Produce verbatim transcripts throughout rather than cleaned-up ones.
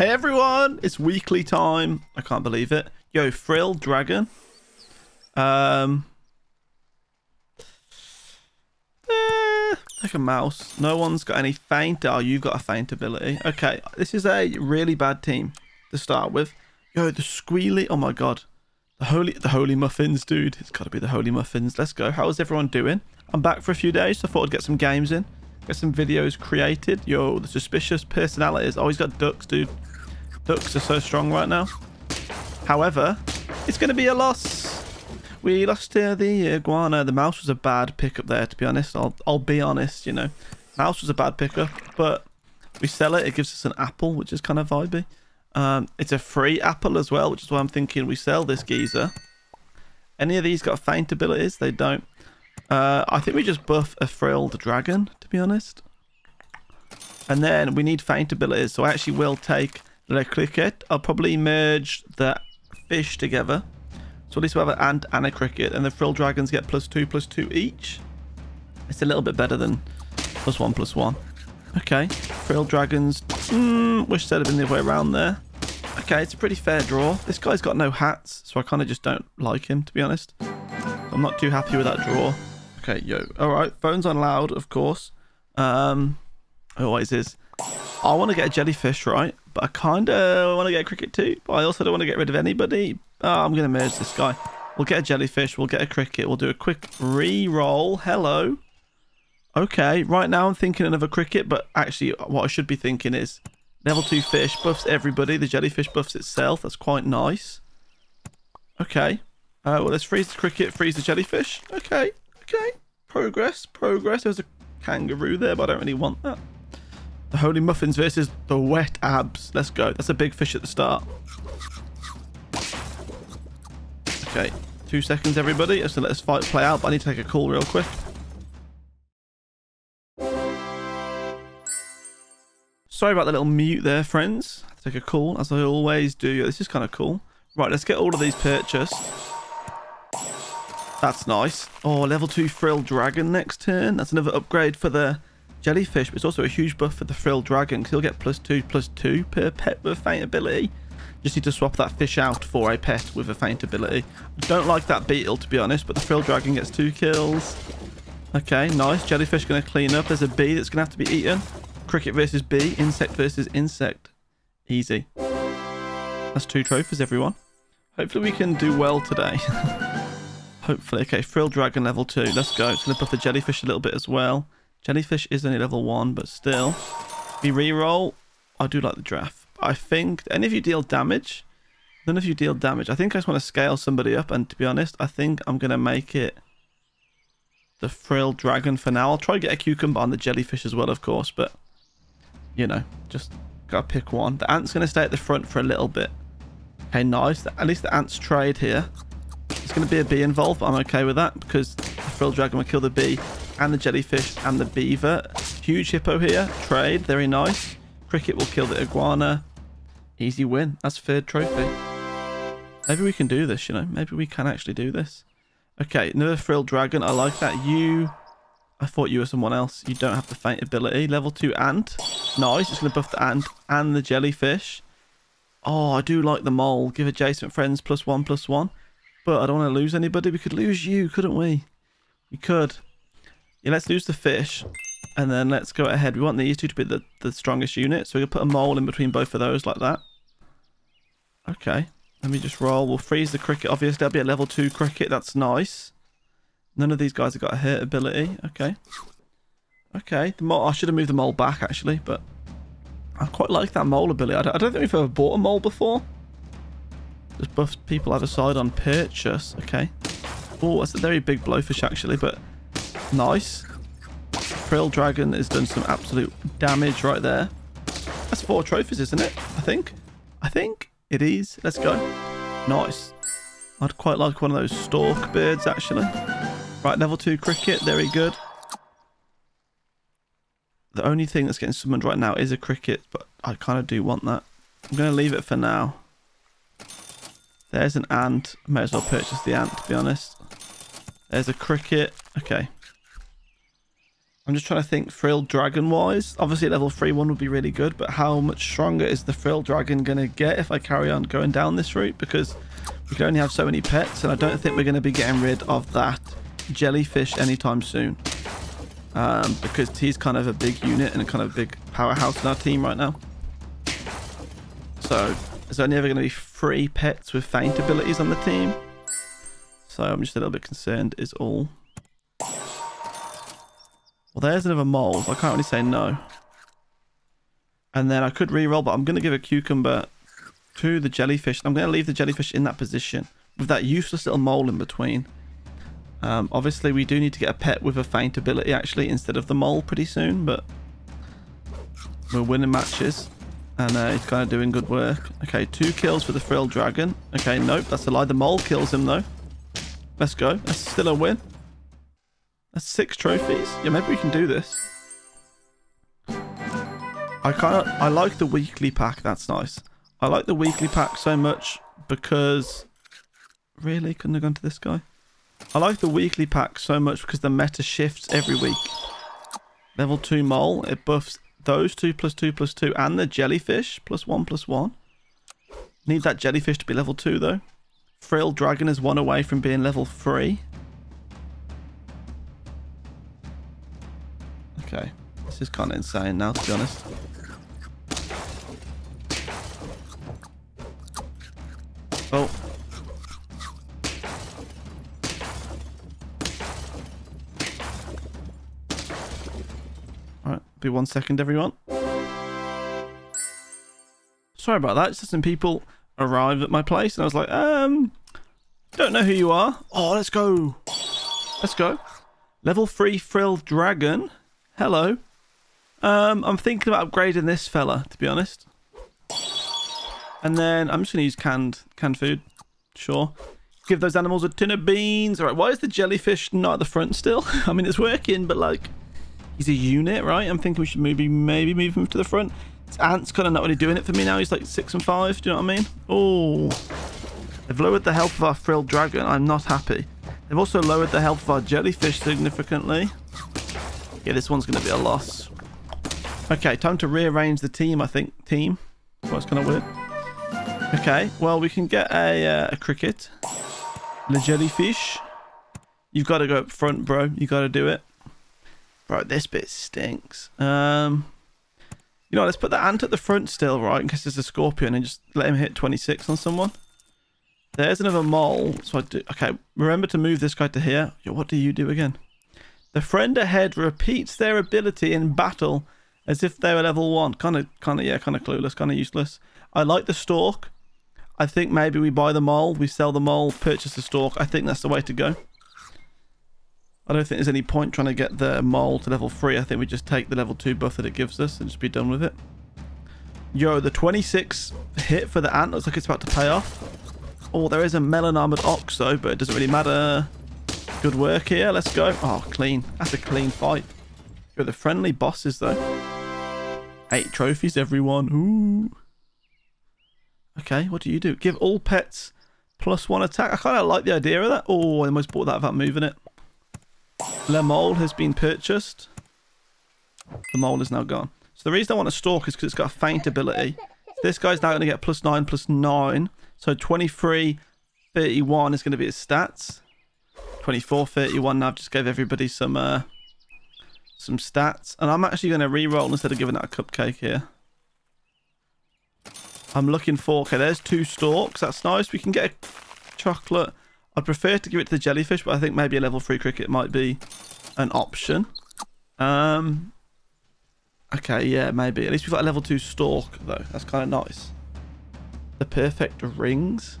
Hey everyone, it's weekly time. I can't believe it. Yo, Frill Dragon. Um, eh, like a mouse. No one's got any feint. Oh, you've got a feint ability. Okay, this is a really bad team to start with. Yo, the squealy. Oh my god, the holy, the holy muffins, dude. It's got to be the holy muffins. Let's go. How is everyone doing? I'm back for a few days, so I thought I'd get some games in, get some videos created. Yo, the suspicious personalities. Oh, he's got ducks, dude. Ducks are so strong right now. However, it's going to be a loss. We lost to the iguana. The mouse was a bad pickup there, to be honest. I'll, I'll be honest, you know. Mouse was a bad pickup, but we sell it. It gives us an apple, which is kind of vibey. Um, it's a free apple as well, which is why I'm thinking we sell this geezer. Any of these got feint abilities? They don't. Uh, I think we just buff a Frill the Dragon, to be honest. And then we need feint abilities, so I actually will take Le Cricket. I'll probably merge the fish together. So at least we have an ant and a cricket, and the Frill Dragons get plus two, plus two each. It's a little bit better than plus one, plus one. Okay, Frill Dragons. Mm, wish they'd have been the other way around there. Okay, it's a pretty fair draw. This guy's got no hats, so I kind of just don't like him, to be honest. I'm not too happy with that draw. Okay, yo. All right, phone's on loud, of course. Um, it always is. I want to get a jellyfish, right? But I kind of want to get a cricket too. But I also don't want to get rid of anybody. Oh, I'm going to merge this guy. We'll get a jellyfish. We'll get a cricket. We'll do a quick re-roll. Hello. Okay, right now I'm thinking another cricket, but actually what I should be thinking is level two fish buffs everybody. The jellyfish buffs itself. That's quite nice. Okay. Uh, well, let's freeze the cricket, freeze the jellyfish. Okay. Okay, progress, progress. There's a kangaroo there, but I don't really want that. The holy muffins versus the wet abs. Let's go. That's a big fish at the start. Okay, two seconds, everybody. So let us fight play out, but I need to take a call real quick. Sorry about the little mute there, friends. I have to take a call, as I always do. This is kind of cool. Right, let's get all of these purchased. That's nice. Oh, level two Frill Dragon next turn. That's another upgrade for the jellyfish, but it's also a huge buff for the Frill Dragon because he'll get plus two, plus two per pet with a feint ability. Just need to swap that fish out for a pet with a feint ability. I don't like that beetle, to be honest, but the Frill Dragon gets two kills. Okay, nice. Jellyfish going to clean up. There's a bee that's going to have to be eaten. Cricket versus bee. Insect versus insect. Easy. That's two trophies, everyone. Hopefully we can do well today. Hopefully. Okay, Frill Dragon level two. Let's go. It's going to buff the jellyfish a little bit as well. Jellyfish is only level one, but still. We reroll. I do like the draft. I think any of you deal damage. None of you deal damage. I think I just want to scale somebody up, and to be honest, I think I'm going to make it the Frill Dragon for now. I'll try to get a cucumber on the jellyfish as well, of course, but you know, just got to pick one. The ant's going to stay at the front for a little bit. Okay, nice. At least the ant's trade here. It's going to be a bee involved, but I'm okay with that because the Frill Dragon will kill the bee and the jellyfish and the beaver. Huge hippo here. Trade. Very nice. Cricket will kill the iguana. Easy win. That's third trophy. Maybe we can do this, you know. Maybe we can actually do this. Okay, another Frill Dragon. I like that. You... I thought you were someone else. You don't have the feint ability. Level two ant. Nice. It's going to buff the ant and the jellyfish. Oh, I do like the mole. Give adjacent friends plus one, plus one. But I don't want to lose anybody. We could lose you, couldn't we? We could. Yeah, let's lose the fish. And then let's go ahead. We want these two to be the, the strongest unit. So we'll put a mole in between both of those like that. Okay. Let me just roll. We'll freeze the cricket. Obviously, that'll be a level two cricket. That's nice. None of these guys have got a hurt ability. Okay. Okay. The mole, I should have moved the mole back, actually. But I quite like that mole ability. I don't, I don't think we've ever bought a mole before. Just buffs people either side on purchase. Okay. Oh, that's a very big blowfish, actually, but nice. Frill Dragon has done some absolute damage right there. That's four trophies, isn't it? I think. I think it is. Let's go. Nice. I'd quite like one of those stork birds, actually. Right, level two cricket. Very good. The only thing that's getting summoned right now is a cricket, but I kind of do want that. I'm going to leave it for now. There's an ant. I may as well purchase the ant, to be honest. There's a cricket. Okay. I'm just trying to think Frill Dragon wise. Obviously level three one would be really good, but how much stronger is the Frill Dragon going to get if I carry on going down this route? Because we can only have so many pets, and I don't think we're going to be getting rid of that jellyfish anytime soon. Um, because he's kind of a big unit and a kind of big powerhouse in our team right now. So there's only ever going to be three pets with faint abilities on the team. So I'm just a little bit concerned is all. Well, there's another mole. I can't really say no. And then I could reroll, but I'm going to give a cucumber to the jellyfish. I'm going to leave the jellyfish in that position with that useless little mole in between. Um, obviously, we do need to get a pet with a faint ability, actually, instead of the mole pretty soon. But we're winning matches. And uh, he's kind of doing good work. Okay, two kills for the Frill Dragon. Okay, nope, that's a lie. The mole kills him, though. Let's go. That's still a win. That's six trophies. Yeah, maybe we can do this. I kind of... I like the weekly pack. That's nice. I like the weekly pack so much because... Really? Couldn't have gone to this guy? I like the weekly pack so much because the meta shifts every week. Level two mole. It buffs... Those two plus two plus two and the jellyfish plus one plus one. Need that jellyfish to be level two though. Frill Dragon is one away from being level three. Okay, this is kind of insane now, to be honest. Oh. Be one second, everyone. Sorry about that. Just some people arrived at my place, and I was like, um, don't know who you are. Oh, let's go. Let's go. Level three Frill Dragon. Hello. Um, I'm thinking about upgrading this fella, to be honest. And then I'm just going to use canned, canned food. Sure. Give those animals a tin of beans. All right. Why is the jellyfish not at the front still? I mean, it's working, but like... He's a unit, right? I'm thinking we should maybe maybe move him to the front. It's Ant's kind of not really doing it for me now. He's like six and five. Do you know what I mean? Oh, they've lowered the health of our Frill Dragon. I'm not happy. They've also lowered the health of our jellyfish significantly. Yeah, this one's going to be a loss. Okay, time to rearrange the team. I think team. Well, it's kind of weird. Okay, well we can get a, uh, a cricket, and a jellyfish. You've got to go up front, bro. You got to do it. Right, this bit stinks. Um, you know, let's put the ant at the front still, right? In case there's a scorpion, and just let him hit twenty-six on someone. There's another mole. So I do. Okay, remember to move this guy to here. Yo, what do you do again? The friend ahead repeats their ability in battle as if they were level one. Kind of, kind of, yeah, kind of clueless, kind of useless. I like the stalk. I think maybe we buy the mole, we sell the mole, purchase the stalk. I think that's the way to go. I don't think there's any point trying to get the mole to level three. I think we just take the level two buff that it gives us and just be done with it. Yo, the twenty-six hit for the ant looks like it's about to pay off. Oh, there is a melon armored ox though, but it doesn't really matter. Good work here. Let's go. Oh, clean. That's a clean fight. Yo, the friendly bosses though. Eight trophies, everyone. Ooh. Okay, what do you do? Give all pets plus one attack. I kind of like the idea of that. Oh, I almost bought that without moving it. Le Mole has been purchased. The mole is now gone. So the reason I want to stalk is because it's got a faint ability. This guy's now going to get plus nine, plus nine. So twenty-three, thirty-one is going to be his stats. twenty-four, thirty-one. Now I've just gave everybody some uh, some stats. And I'm actually going to reroll instead of giving out a cupcake here. I'm looking for... Okay, there's two stalks. That's nice. We can get a chocolate... I'd prefer to give it to the jellyfish, but I think maybe a level three cricket might be an option. Um, okay, yeah, maybe. At least we've got a level two stalk, though. That's kind of nice. The perfect rings.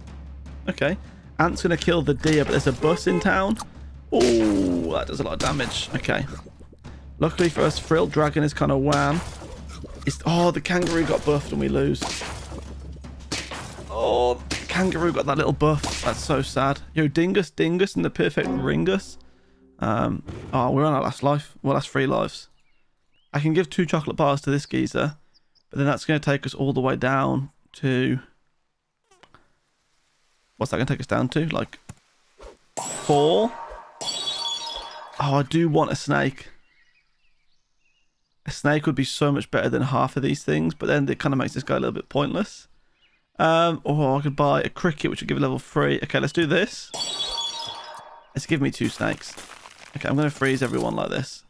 Okay. Ant's going to kill the deer, but there's a bus in town. Oh, that does a lot of damage. Okay. Luckily for us, Frill Dragon is kind of wham. It's, oh, the kangaroo got buffed and we lose. Oh... Kangaroo got that little buff. That's so sad. Yo, Dingus, Dingus, and the perfect Ringus. Um, oh, we're on our last life. Well, that's three lives. I can give two chocolate bars to this geezer, but then that's going to take us all the way down to... What's that going to take us down to? Like, four? Oh, I do want a snake. a snake would be so much better than half of these things, but then it kind of makes this guy a little bit pointless. Um, or I could buy a cricket, which would give it level three. Okay, let's do this. It's giving me two snakes. Okay, I'm going to freeze everyone like this.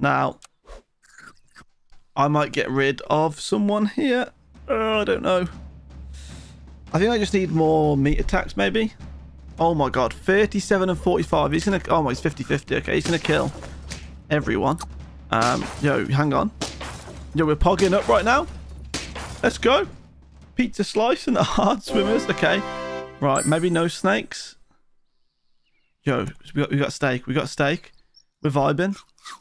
Now, I might get rid of someone here. Uh, I don't know. I think I just need more meat attacks, maybe. Oh my god, thirty-seven and forty-five. He's going to... Oh my, it's fifty fifty. Okay, he's going to kill everyone. Um, yo, hang on. Yo, we're pogging up right now. Let's go. Pizza slice and the hard swimmers. Okay. Right, maybe no snakes. Yo, we got, we got steak. We got steak. We're vibing.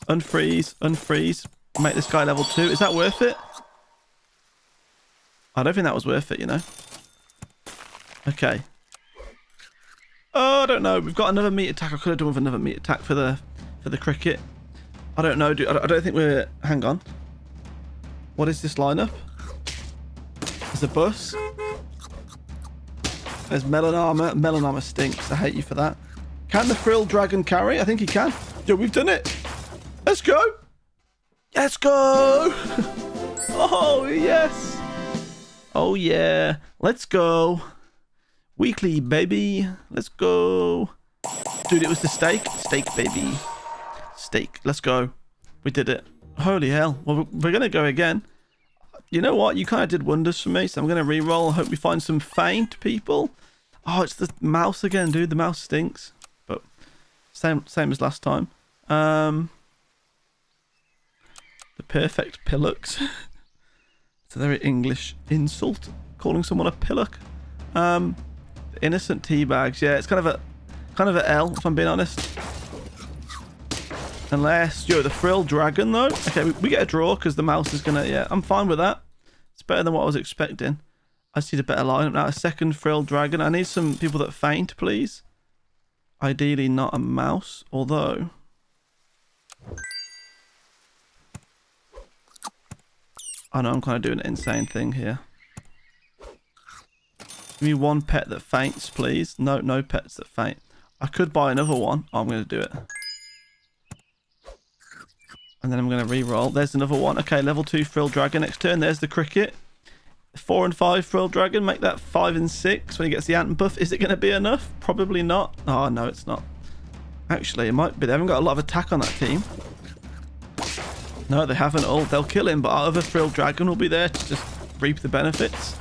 Unfreeze. Unfreeze. Make this guy level two. Is that worth it? I don't think that was worth it, you know. Okay. Oh, I don't know. We've got another meat attack. I could have done with another meat attack for the for the cricket. I don't know. Dude. I don't think we're... Hang on. What is this lineup? There's a bus. There's melon armor. Melon armor stinks. I hate you for that. Can the frill dragon carry? I think he can. Yo, we've done it. Let's go. Let's go. Oh, yes. Oh, yeah. Let's go. Weekly, baby. Let's go. Dude, it was the steak. Steak, baby. Steak. Let's go. We did it. Holy hell. Well, we're going to go again. You know what? You kind of did wonders for me, so I'm going to reroll. I hope we find some faint people. Oh, it's the mouse again, dude. The mouse stinks. But same same as last time. Um, the perfect pillocks. It's a very English insult, calling someone a pillock. Um, innocent tea bags. Yeah, it's kind of a kind of an L, if I'm being honest. Unless, yo, the frill dragon, though. Okay, we, we get a draw because the mouse is going to... Yeah, I'm fine with that. It's better than what I was expecting. I see the better lineup now. A second frill dragon. I need some people that faint, please. Ideally, not a mouse. Although... I know I'm kind of doing an insane thing here. Give me one pet that faints, please. No, no pets that faint. I could buy another one. Oh, I'm going to do it. And then I'm going to re-roll. There's another one. Okay, level two frill dragon next turn. There's the cricket. Four and five frill dragon. Make that five and six when he gets the ant buff. Is it going to be enough? Probably not. Oh, no, it's not. Actually, it might be. They haven't got a lot of attack on that team. No, they haven't all. They'll kill him, but our other frill dragon will be there to just reap the benefits.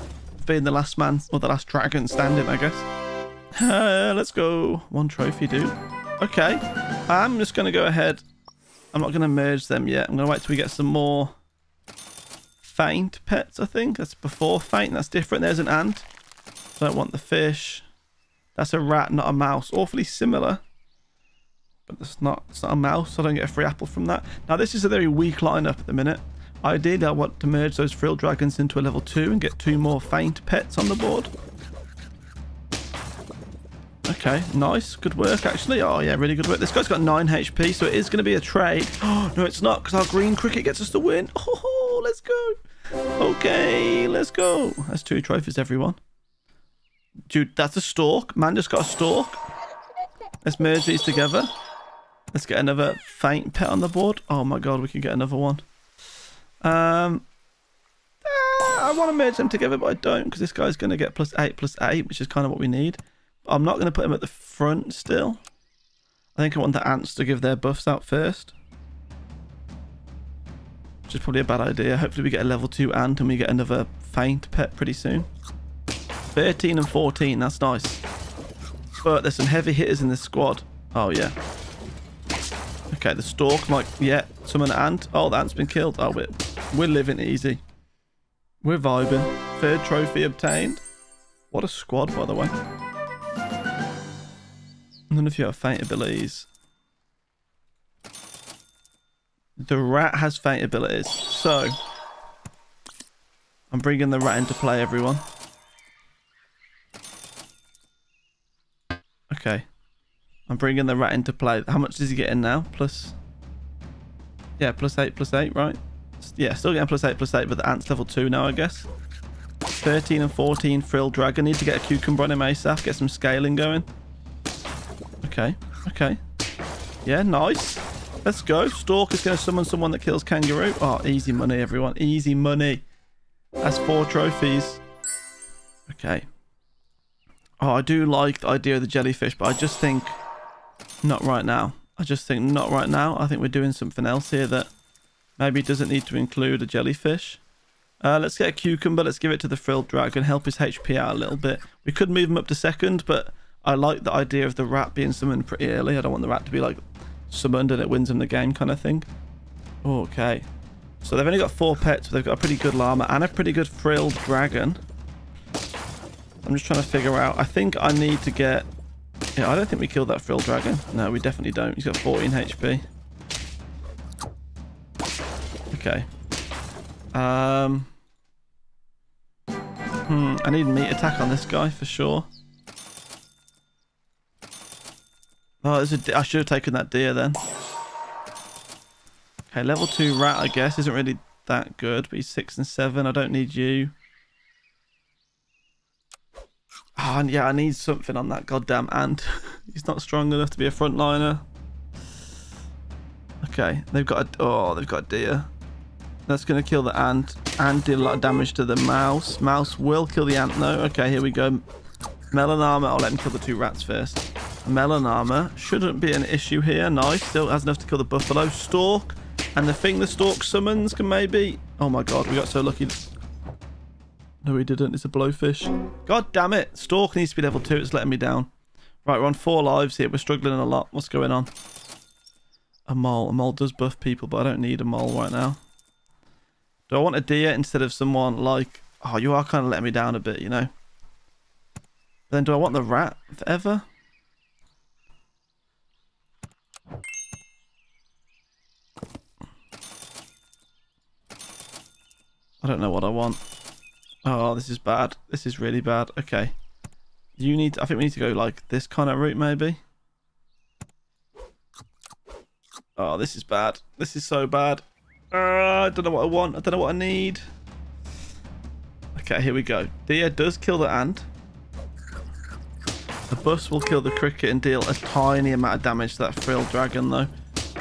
Being the last man or the last dragon standing, I guess. Uh, let's go. One trophy, dude. Okay. I'm just going to go ahead. I'm not going to merge them yet. I'm going to wait till we get some more faint pets, I think. That's before faint. That's different. There's an ant. Don't want the fish. That's a rat, not a mouse. Awfully similar. But it's not, it's not a mouse. I don't get a free apple from that. Now, this is a very weak lineup at the minute. Ideally, I want to merge those frill dragons into a level two and get two more faint pets on the board. Okay, nice. Good work, actually. Oh, yeah, really good work. This guy's got nine H P, so it is going to be a trade. Oh, no, it's not, because our green cricket gets us the win. Oh, let's go. Okay, let's go. That's two trophies, everyone. Dude, that's a stork. Man just got a stork. Let's merge these together. Let's get another faint pet on the board. Oh, my God, we can get another one. Um, ah, I want to merge them together, but I don't, because this guy's going to get plus eight, plus eight, which is kind of what we need. I'm not going to put him at the front still. I think I want the ants to give their buffs out first. Which is probably a bad idea. Hopefully we get a level two ant and we get another faint pet pretty soon. thirteen and fourteen, that's nice. But there's some heavy hitters in this squad. Oh, yeah. Okay, the stork might... Yeah, summon an ant. Oh, the ant's been killed. Oh, we're, we're living easy. We're vibing. Third trophy obtained. What a squad, by the way. None of you have faint abilities. The rat has faint abilities. So, I'm bringing the rat into play, everyone. Okay. I'm bringing the rat into play. How much is he getting now? Plus... Yeah, plus eight, plus eight, right? Yeah, still getting plus eight, plus eight, but the ant's level two now, I guess. thirteen and fourteen frill dragon. Need to get a cucumber on him ASAP. Get some scaling going. Okay, okay. Yeah, nice. Let's go. Stalker's going to summon someone that kills kangaroo. Oh, easy money, everyone. Easy money. That's four trophies. Okay. Oh, I do like the idea of the jellyfish, but I just think not right now. I just think not right now. I think we're doing something else here that maybe doesn't need to include a jellyfish. Uh, let's get a cucumber. Let's give it to the frilled dragon. Help his H P out a little bit. We could move him up to second, but I like the idea of the rat being summoned pretty early. I don't want the rat to be like summoned and it wins him the game kind of thing. Okay. So they've only got four pets, but they've got a pretty good llama and a pretty good frilled dragon. I'm just trying to figure out. I think I need to get... Yeah, I don't think we killed that frilled dragon. No, we definitely don't. He's got fourteen H P. Okay. Um. Hmm. I need meat attack on this guy for sure. Oh, there's a de- I should have taken that deer then. Okay, level two rat, I guess, isn't really that good. But he's six and seven. I don't need you. Oh, and yeah, I need something on that goddamn ant. He's not strong enough to be a frontliner. Okay, they've got a... Oh, they've got a deer. That's going to kill the ant. Ant did a lot of damage to the mouse. Mouse will kill the ant, though. Okay, here we go. Melon armor. I'll let him kill the two rats first. Melon armor shouldn't be an issue here. Nice. Still has enough to kill the buffalo. Stork. And the thing the stork summons can maybe... Oh, my God. We got so lucky... No, we didn't. It's a blowfish. God damn it. Stork needs to be level two. It's letting me down. Right, we're on four lives here. We're struggling a lot. What's going on? A mole. A mole does buff people, but I don't need a mole right now. Do I want a deer instead of someone like... Oh, you are kind of letting me down a bit, you know? But then do I want the rat forever? I don't know what I want. Oh, this is bad. This is really bad. Okay. You need... To, I think we need to go like this kind of route maybe. Oh, this is bad. This is so bad. Uh, I don't know what I want. I don't know what I need. Okay, here we go. Deer does kill the ant. The bus will kill the cricket and deal a tiny amount of damage to that frilled dragon though.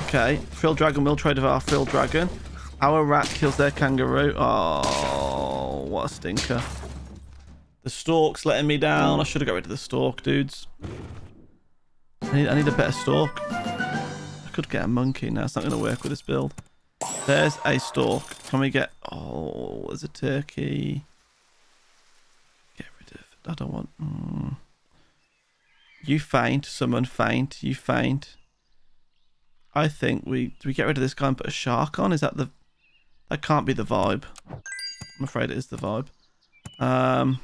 Okay. Frilled dragon will trade with our frilled dragon. Our rat kills their kangaroo. Oh... What a stinker. The stork's letting me down. I should have got rid of the stork, dudes. I need, I need a better stork. I could get a monkey now. It's not going to work with this build. There's a stork. Can we get... Oh, there's a turkey. Get rid of... I don't want... Mm. You faint. Someone faint. You faint. I think we... Do we get rid of this guy and put a shark on? Is that the... That can't be the vibe. I'm afraid it is the vibe. Um,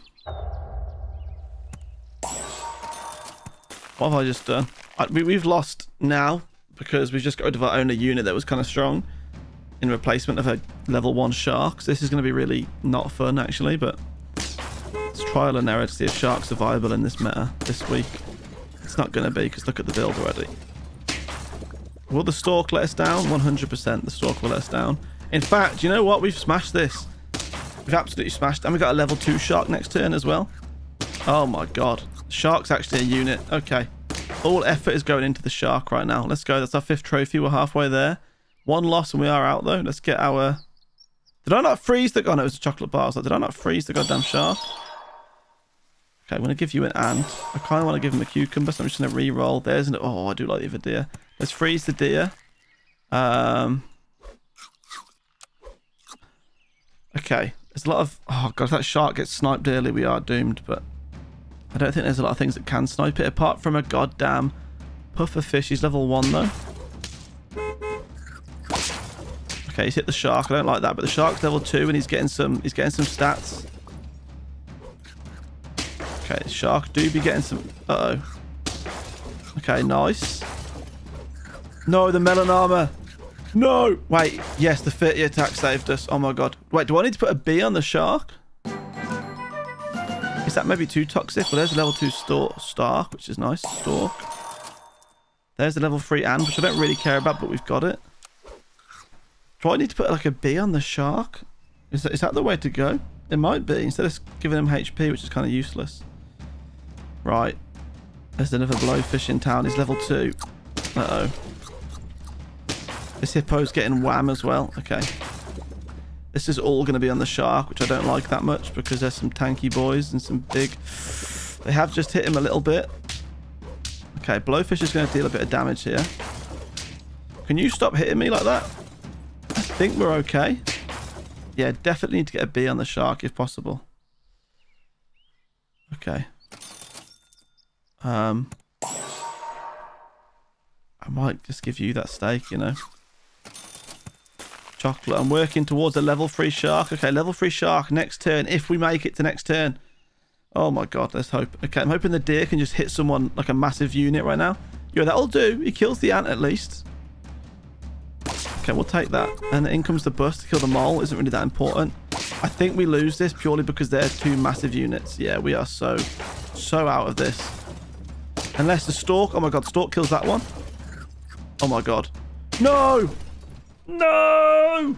what have I just done? I, we, we've lost now because we've just got rid of our only unit that was kind of strong in replacement of a level one shark. So this is going to be really not fun actually, but it's trial and error to see if sharks are viable in this meta this week. It's not going to be because look at the build already. Will the stork let us down? one hundred percent the stork will let us down. In fact, you know what? We've smashed this. We've absolutely smashed. And we got a level two shark next turn as well. Oh my god. Shark's actually a unit. Okay. All effort is going into the shark right now. Let's go. That's our fifth trophy. We're halfway there. One loss and we are out though. Let's get our... Did I not freeze the... Oh no, it was a chocolate bar. Like, did I not freeze the goddamn shark? Okay, I'm going to give you an ant. I kind of want to give him a cucumber, so I'm just going to re-roll. There's an... Oh, I do like the other deer. Let's freeze the deer. Um... Okay. There's a lot of... Oh, God, if that shark gets sniped early, we are doomed, but... I don't think there's a lot of things that can snipe it, apart from a goddamn pufferfish. He's level one, though. Okay, he's hit the shark. I don't like that, but the shark's level two, and he's getting some... He's getting some stats. Okay, shark do be getting some... Uh-oh. Okay, nice. No, the melon armor! No! Wait, yes, the thirty attack saved us. Oh my god. Wait, do I need to put a bee on the shark? Is that maybe too toxic? Well, there's a level two stork, stark, which is nice. Stork. There's a level three ant, which I don't really care about, but we've got it. Do I need to put like a bee on the shark? Is that, is that the way to go? It might be, instead of giving him H P, which is kind of useless. Right. There's another blowfish in town. He's level two. Uh-oh. This hippo's getting wham as well. Okay. This is all going to be on the shark, which I don't like that much because there's some tanky boys and some big... They have just hit him a little bit. Okay, blowfish is going to deal a bit of damage here. Can you stop hitting me like that? I think we're okay. Yeah, definitely need to get a bee on the shark if possible. Okay. Um, I might just give you that steak, you know. Chocolate. I'm working towards a level three shark. Okay, level three shark next turn, if we make it to next turn. Oh my god, let's hope. Okay, I'm hoping the deer can just hit someone like a massive unit right now. Yeah, that'll do. He kills the ant at least. Okay, we'll take that. And in comes the bus to kill the mole. Isn't really that important. I think we lose this purely because they're two massive units. Yeah, we are so, so out of this. Unless the stork. Oh my god, stork kills that one. Oh my god. No! No!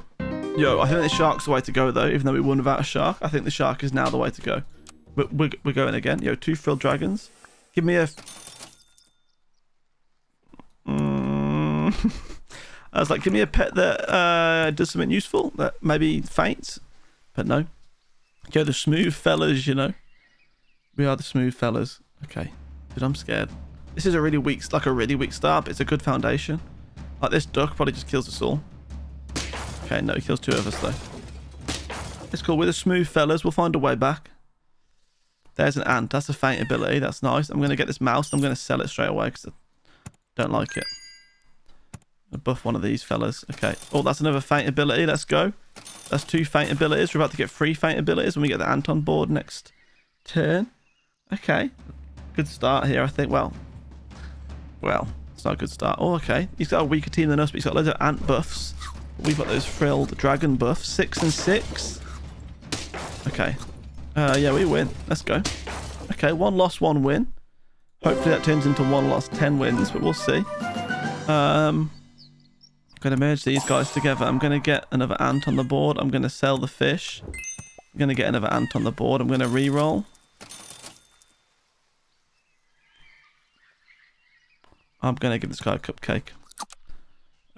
Yo, I think the shark's the way to go, though. Even though we won without a shark, I think the shark is now the way to go. We're, we're, we're going again. Yo, two frilled dragons. Give me a... Mm. I was like, give me a pet that uh, does something useful, that maybe faints. But no. Yo, the smooth fellas, you know. We are the smooth fellas. Okay. Dude, I'm scared. This is a really weak, like a really weak start, but it's a good foundation. Like, this duck probably just kills us all. Okay, no, he kills two of us, though. It's cool. We're the smooth fellas. We'll find a way back. There's an ant. That's a faint ability. That's nice. I'm going to get this mouse. I'm going to sell it straight away because I don't like it. I'll buff one of these fellas. Okay. Oh, that's another faint ability. Let's go. That's two faint abilities. We're about to get three faint abilities when we get the ant on board next turn. Okay. Good start here, I think. Well, well, it's not a good start. Oh, okay. He's got a weaker team than us, but he's got loads of ant buffs. We've got those frilled dragon buffs. Six and six. Okay. Uh, yeah, we win. Let's go. Okay, one loss, one win. Hopefully that turns into one loss, ten wins, but we'll see. Um, I'm going to merge these guys together. I'm going to get another ant on the board. I'm going to sell the fish. I'm going to get another ant on the board. I'm going to re-roll. I'm going to give this guy a cupcake.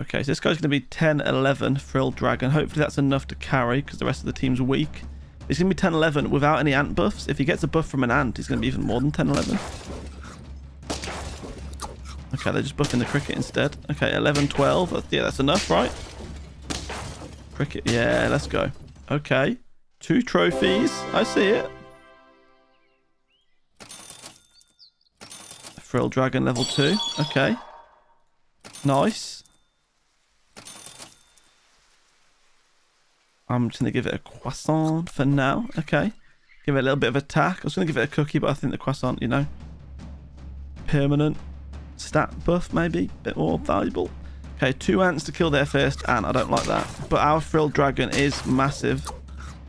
Okay, so this guy's going to be ten eleven frilled dragon. Hopefully that's enough to carry because the rest of the team's weak. It's going to be ten eleven without any ant buffs. If he gets a buff from an ant, he's going to be even more than ten eleven. Okay, they're just buffing the cricket instead. Okay, eleven twelve. Yeah, that's enough, right? Cricket. Yeah, let's go. Okay. Two trophies. I see it. Frilled dragon level two. Okay. Nice. I'm just going to give it a croissant for now. Okay. Give it a little bit of attack. I was going to give it a cookie, but I think the croissant, you know. Permanent stat buff, maybe. A bit more valuable. Okay, two ants to kill their first ant. I don't like that. But our frilled dragon is massive.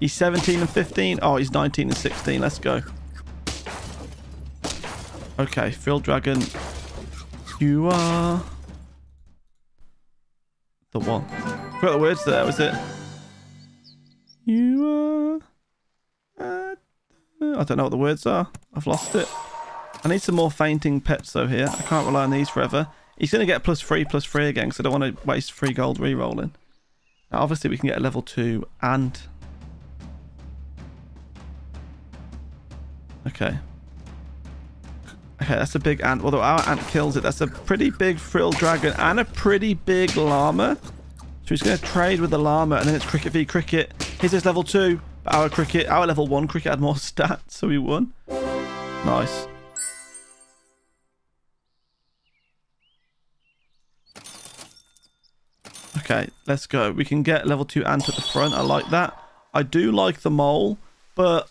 He's seventeen and fifteen. Oh, he's nineteen and sixteen. Let's go. Okay, frilled dragon. You are... the one. Forgot the words there, was it? You are... Uh, I don't know what the words are. I've lost it. I need some more fainting pets though here. I can't rely on these forever. He's going to get plus three, plus three again, because I don't want to waste free gold re-rolling. Now, obviously, we can get a level two and... Okay. Okay, that's a big ant. Although our ant kills it. That's a pretty big frill dragon and a pretty big llama. So he's going to trade with the llama, and then it's cricket v cricket. Here's his level two. Our cricket, our level one cricket had more stats, so we won. Nice. Okay, let's go. We can get level two ant at the front. I like that. I do like the mole, but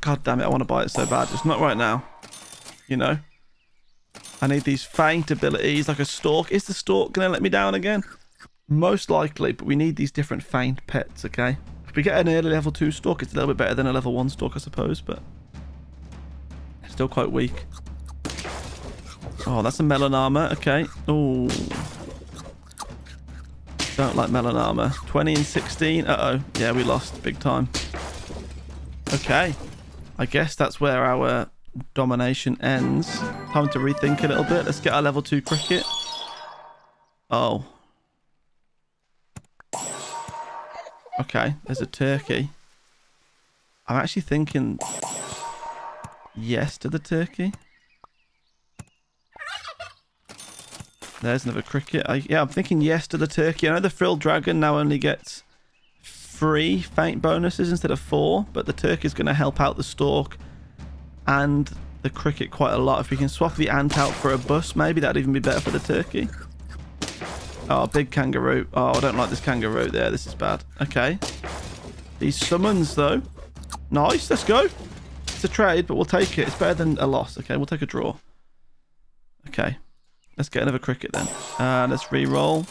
god damn it, I want to buy it so bad. It's not right now. You know? I need these faint abilities, like a stork. Is the stork going to let me down again? Most likely, but we need these different faint pets, okay? If we get an early level two stalk, it's a little bit better than a level one stalk, I suppose, but it's still quite weak. Oh, that's a melon armor, okay. Oh, don't like melon armor. twenty and sixteen, uh-oh. Yeah, we lost big time. Okay, I guess that's where our domination ends. Time to rethink a little bit. Let's get our level two cricket. Oh. Okay, there's a turkey. I'm actually thinking yes to the turkey. There's another cricket. I, yeah, I'm thinking yes to the turkey. I know the frilled dragon now only gets three faint bonuses instead of four, but the turkey's going to help out the stork and the cricket quite a lot. If we can swap the ant out for a bus, maybe that'd even be better for the turkey. Oh, big kangaroo. Oh, I don't like this kangaroo there. This is bad. Okay. These summons, though. Nice. Let's go. It's a trade, but we'll take it. It's better than a loss. Okay, we'll take a draw. Okay. Let's get another cricket then. Uh, let's re-roll.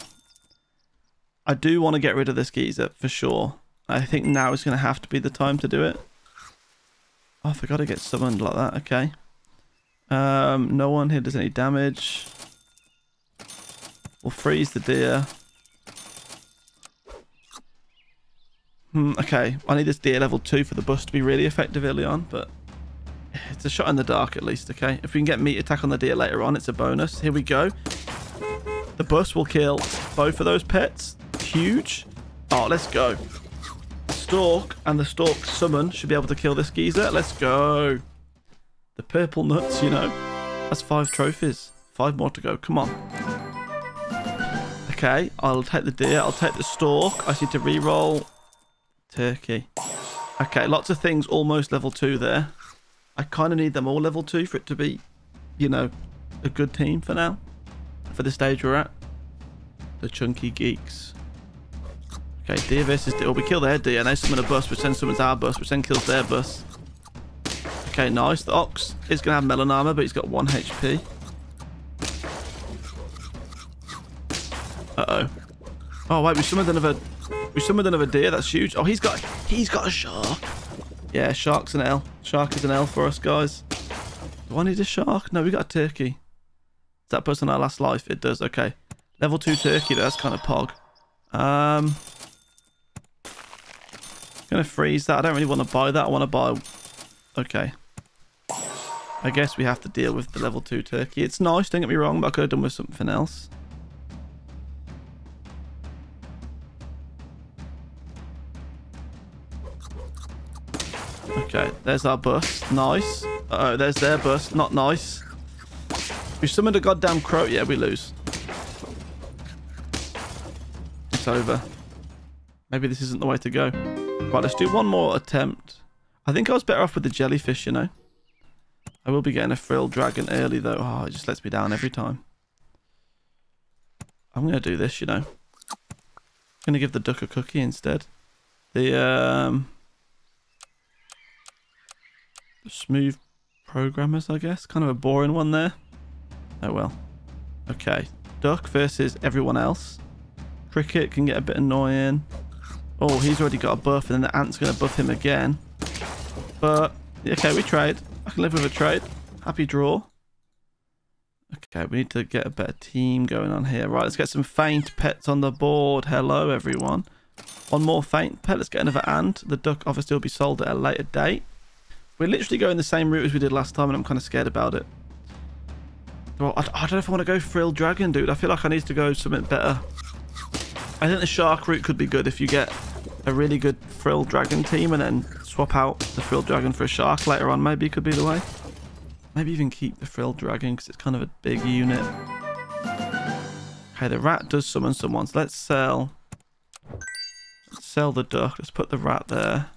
I do want to get rid of this geezer for sure. I think now is going to have to be the time to do it. Oh, I forgot to get summoned like that. Okay. Um, no one here does any damage. We'll freeze the deer. Hmm, okay, I need this deer level two for the bus to be really effective early on, but it's a shot in the dark at least, okay? If we can get meat attack on the deer later on, it's a bonus. Here we go. The bus will kill both of those pets. Huge. Oh, let's go. The stork and the stork summon should be able to kill this geezer. Let's go. The purple nuts, you know. That's five trophies. Five more to go. Come on. Okay, I'll take the deer, I'll take the stork. I just need to re-roll turkey. Okay, lots of things almost level two there. I kind of need them all level two for it to be, you know, a good team for now. For the stage we're at. The chunky geeks. Okay, deer versus deer. Oh, we kill their deer and they summon a bus, which then summons our bus, which then kills their bus. Okay, nice. The ox is going to have melon armor, but he's got one H P. Uh-oh. Oh, wait, we summoned another... We summoned another deer. That's huge. Oh, he's got... He's got a shark. Yeah, shark's an L. Shark is an L for us, guys. Do I need a shark? No, we got a turkey. Does that person in our last life? It does. Okay. Level two turkey. That's kind of pog. Um... I'm going to freeze that. I don't really want to buy that. I want to buy... Okay. I guess we have to deal with the level two turkey. It's nice. Don't get me wrong, but I could have done with something else. Okay, there's our bus. Nice. Uh-oh, there's their bus. Not nice. We summoned a goddamn crow. Yeah, we lose. It's over. Maybe this isn't the way to go. Right, let's do one more attempt. I think I was better off with the jellyfish, you know. I will be getting a frilled dragon early, though. Oh, it just lets me down every time. I'm going to do this, you know. I'm going to give the duck a cookie instead. The, um... smooth programmers, I guess. Kind of a boring one there. Oh well. Okay. Duck versus everyone else. Cricket can get a bit annoying. Oh, he's already got a buff, and then the ant's going to buff him again. But, okay, we trade. I can live with a trade. Happy draw. Okay, we need to get a better team going on here. Right, let's get some faint pets on the board. Hello, everyone. One more faint pet. Let's get another ant. The duck obviously will be sold at a later date. We're literally going the same route as we did last time, and I'm kind of scared about it. Well, I, I don't know if I want to go frilled dragon, dude. I feel like I need to go something better. I think the shark route could be good if you get a really good frilled dragon team and then swap out the frilled dragon for a shark later on. Maybe it could be the way. Maybe even keep the frilled dragon because it's kind of a big unit. Okay, the rat does summon someone, so let's sell. Let's sell the duck. Let's put the rat there.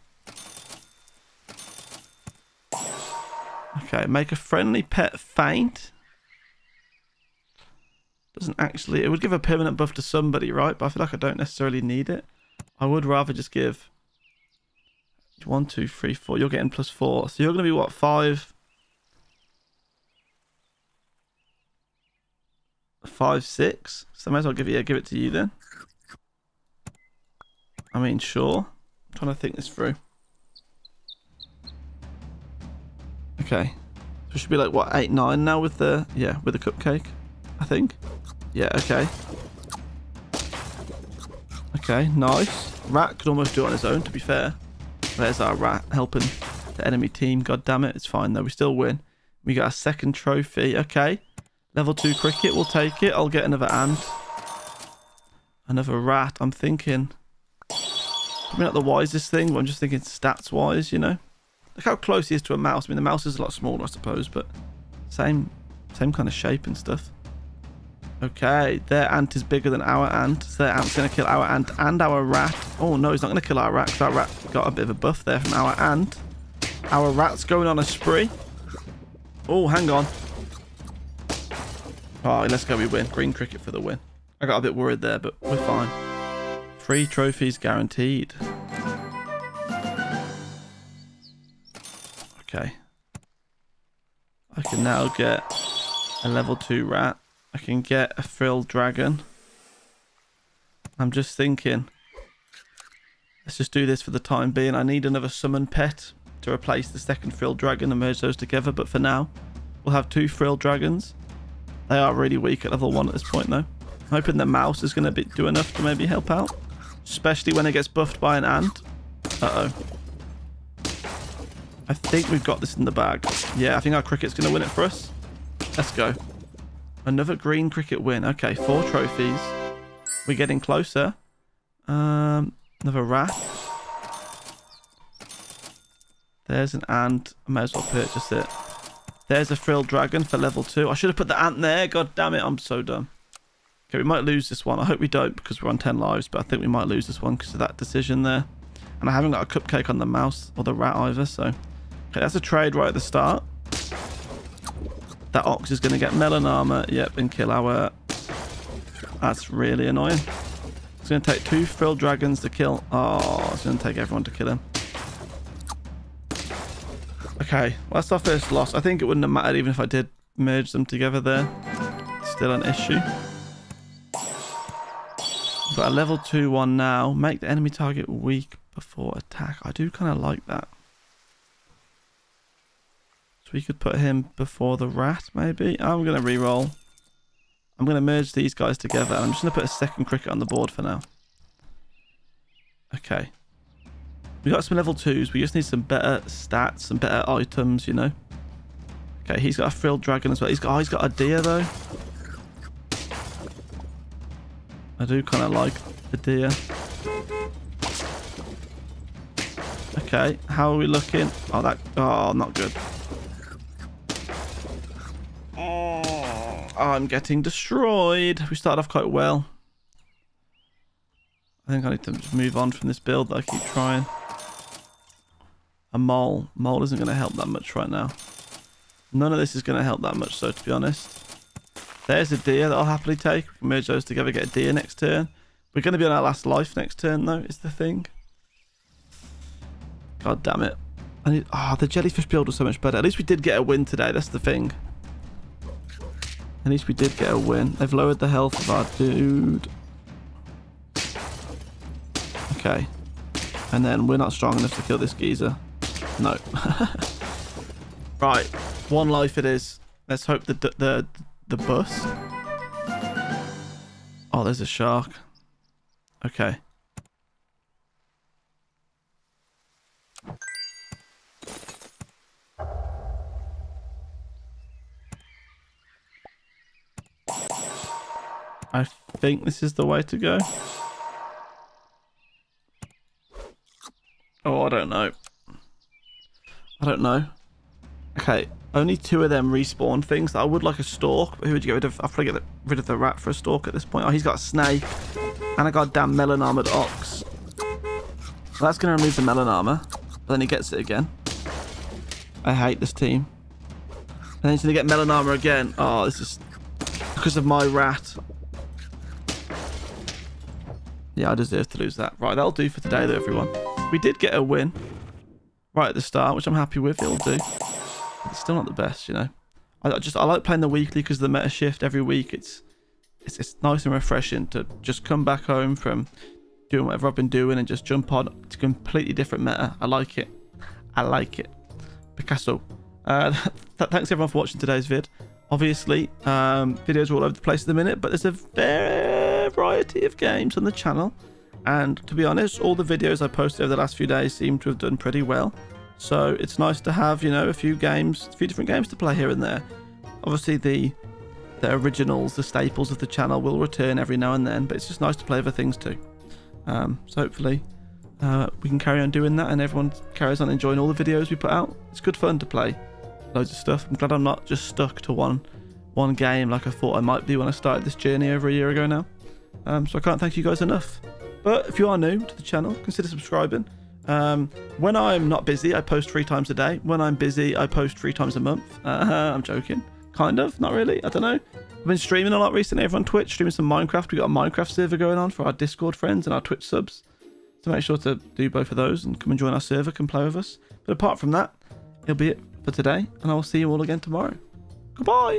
Okay, make a friendly pet faint. Doesn't actually... It would give a permanent buff to somebody, right? But I feel like I don't necessarily need it. I would rather just give... One, two, three, four. You're getting plus four. So you're going to be, what, five? Five, six? So I might as well give, you, give it to you then. I mean, sure. I'm trying to think this through. Okay, so we should be like, what, eight, nine now with the, yeah, with the cupcake, I think. Yeah, okay. Okay, nice. Rat could almost do it on his own, to be fair. There's our rat helping the enemy team. God damn it, it's fine though. We still win. We got our second trophy. Okay, level two cricket. We'll take it. I'll get another ant. Another rat. I'm thinking, probably not the wisest thing, but I'm just thinking stats wise, you know. Look how close he is to a mouse. I mean, the mouse is a lot smaller, I suppose, but same same kind of shape and stuff. Okay, their ant is bigger than our ant. So their ant's going to kill our ant and our rat. Oh, no, he's not going to kill our rat, because our rat got a bit of a buff there from our ant. Our rat's going on a spree. Oh, hang on. Oh, let's go. We win. Green cricket for the win. I got a bit worried there, but we're fine. Three trophies guaranteed. Okay. I can now get a level two rat. I can get a frilled dragon. I'm just thinking, let's just do this for the time being. I need another summon pet to replace the second frilled dragon and merge those together. But for now, we'll have two frilled dragons. They are really weak at level one at this point, though. I'm hoping the mouse is going to do enough to maybe help out, especially when it gets buffed by an ant. Uh-oh. I think we've got this in the bag. Yeah, I think our cricket's going to win it for us. Let's go. Another green cricket win. Okay, four trophies. We're getting closer. Um, another rat. There's an ant. I may as well purchase it. There's a frilled dragon for level two. I should have put the ant there. God damn it. I'm so dumb. Okay, we might lose this one. I hope we don't, because we're on ten lives, but I think we might lose this one because of that decision there. And I haven't got a cupcake on the mouse or the rat either, so... Okay, that's a trade right at the start. That ox is going to get melon armor, yep, and kill our... That's really annoying. It's going to take two frilled dragons to kill. Oh, it's going to take everyone to kill him. Okay, well, that's our first loss. I think it wouldn't have mattered even if I did merge them together there. Still an issue. We've got a level two one now. Make the enemy target weak before attack. I do kind of like that. So we could put him before the rat, maybe. I'm going to reroll. I'm going to merge these guys together. And I'm just going to put a second cricket on the board for now. Okay. We got some level twos. We just need some better stats, some better items, you know. Okay, he's got a frilled dragon as well. He's got, oh, he's got a deer, though. I do kind of like the deer. Okay, how are we looking? Oh, that... Oh, not good. Oh, I'm getting destroyed. We started off quite well. I think I need to move on from this build that I keep trying. A mole. Mole isn't going to help that much right now. None of this is going to help that much, though, to be honest. There's a deer that I'll happily take. Merge those together, get a deer next turn. We're going to be on our last life next turn, though, is the thing. God damn it. I need, oh, the jellyfish build was so much better. At least we did get a win today. That's the thing. At least we did get a win. They've lowered the health of our dude. Okay. And then we're not strong enough to kill this geezer. No. Right. One life it is. Let's hope the, the, the bus. Oh, there's a shark. Okay. I think this is the way to go. Oh, I don't know. I don't know. Okay, only two of them respawn things. I would like a stork, but who would you get rid of? I'll probably get rid of the rat for a stork at this point. Oh, he's got a snake and a goddamn melon armored ox. Well, that's going to remove the melon armor, but then he gets it again. I hate this team. And then he's going to get melon armor again. Oh, this is because of my rat. Yeah, I deserve to lose that. Right, that'll do for today, though, everyone. We did get a win right at the start, which I'm happy with. It'll do. It's still not the best, you know. I just I like playing the weekly because of the meta shift every week. It's, it's it's nice and refreshing to just come back home from doing whatever I've been doing and just jump on to completely different meta. I like it. I like it. Picasso. Uh, th thanks everyone for watching today's vid. Obviously, um, videos are all over the place at the minute, but there's a very variety of games on the channel. And to be honest, all the videos I posted over the last few days seem to have done pretty well. So it's nice to have, you know, a few games, a few different games to play here and there. Obviously, the the originals, the staples of the channel will return every now and then, but it's just nice to play other things too. Um, so hopefully uh, we can carry on doing that and everyone carries on enjoying all the videos we put out. It's good fun to play loads of stuff. I'm glad I'm not just stuck to one one game like I thought I might be when I started this journey over a year ago now. Um, so I can't thank you guys enough. But if you are new to the channel, consider subscribing. Um, when I'm not busy, I post three times a day. When I'm busy, I post three times a month. Uh, I'm joking. Kind of. Not really. I don't know. I've been streaming a lot recently over on Twitch, streaming some Minecraft. We've got a Minecraft server going on for our Discord friends and our Twitch subs. So make sure to do both of those and come and join our server, come play with us. But apart from that, it'll be it for today, and I will see you all again tomorrow. Goodbye!